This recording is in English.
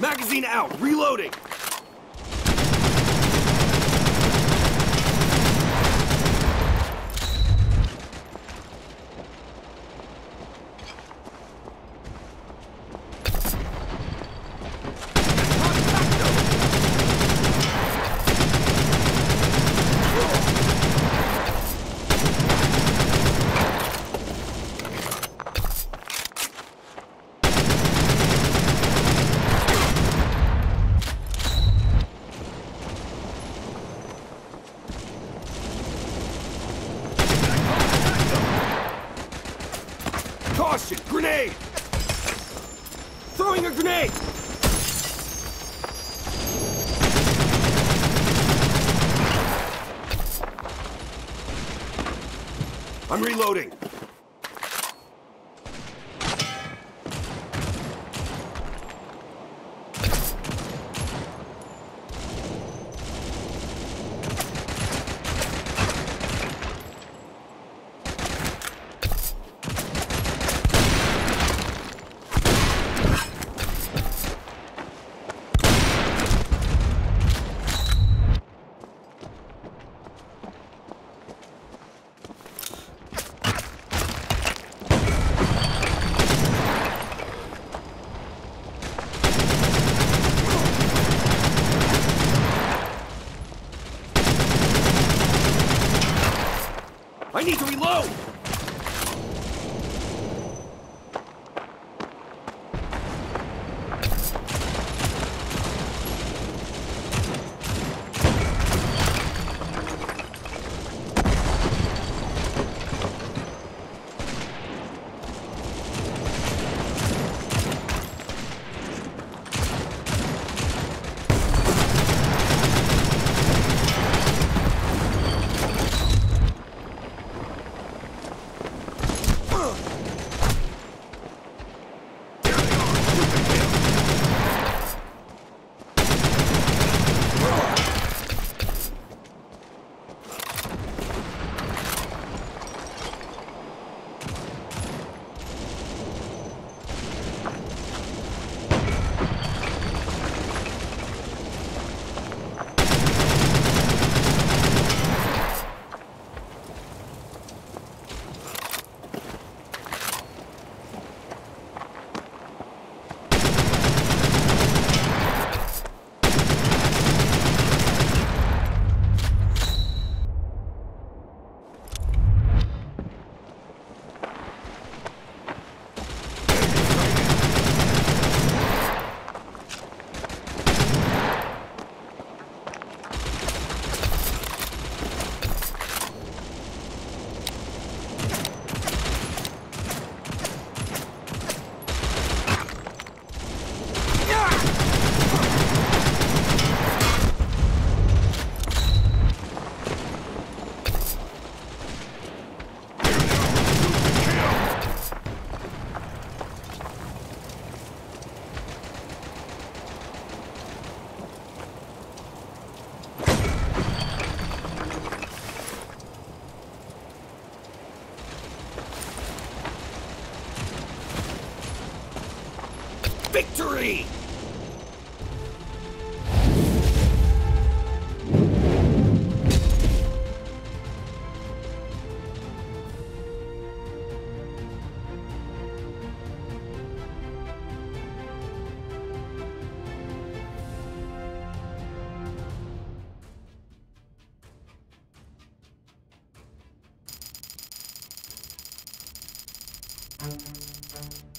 Magazine out, reloading! Caution! Grenade! Throwing a grenade! I'm reloading. I need to reload! Victory!